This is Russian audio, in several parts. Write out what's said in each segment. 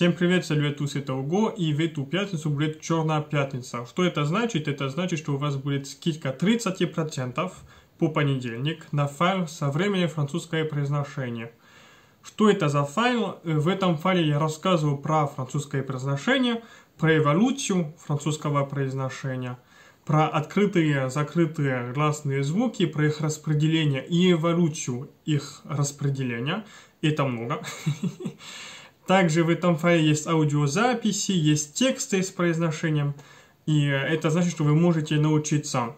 Всем привет, салютус, это Уго, и в эту пятницу будет Черная пятница. Что это значит? Это значит, что у вас будет скидка 30% по понедельник на файл «Современное французское произношение». Что это за файл? В этом файле я рассказываю про французское произношение, про эволюцию французского произношения, про открытые, закрытые гласные звуки, про их распределение и эволюцию их распределения. Это много. Также в этом файле есть аудиозаписи, есть тексты с произношением. И это значит, что вы можете научиться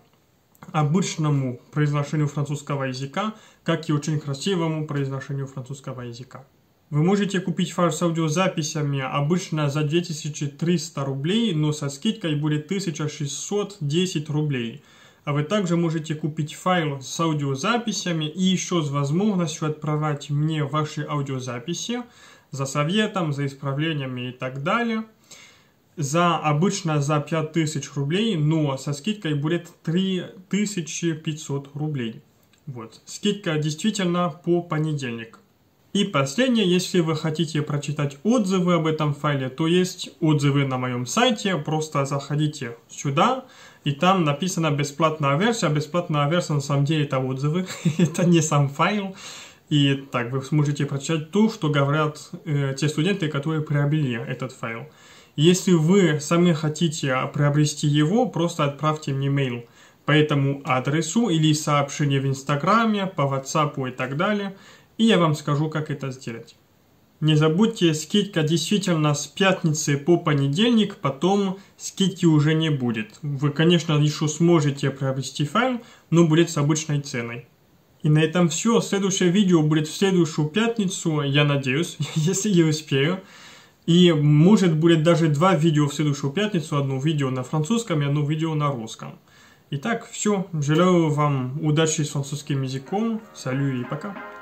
обычному произношению французского языка, как и очень красивому произношению французского языка. Вы можете купить файл с аудиозаписями обычно за 2300 рублей, но со скидкой будет 1610 рублей. А вы также можете купить файл с аудиозаписями и еще с возможностью отправлять мне ваши аудиозаписи за советом, за исправлениями и так далее. Обычно за 5000 рублей, но со скидкой будет 3500 рублей. Вот. Скидка действительно по понедельник. И последнее, если вы хотите прочитать отзывы об этом файле, то есть отзывы на моем сайте, просто заходите сюда, и там написано «бесплатная версия». Бесплатная версия, на самом деле, это отзывы, это не сам файл. И так вы сможете прочитать то, что говорят те студенты, которые приобрели этот файл. Если вы сами хотите приобрести его, просто отправьте мне мейл по этому адресу или сообщение в Инстаграме, по WhatsApp и так далее, и я вам скажу, как это сделать. Не забудьте, скидка действительно с пятницы по понедельник, потом скидки уже не будет. Вы, конечно, еще сможете приобрести файл, но будет с обычной ценой. И на этом все. Следующее видео будет в следующую пятницу, я надеюсь, если я успею. И может будет даже два видео в следующую пятницу, одно видео на французском и одно видео на русском. Итак, все. Желаю вам удачи с французским языком. Салют и пока.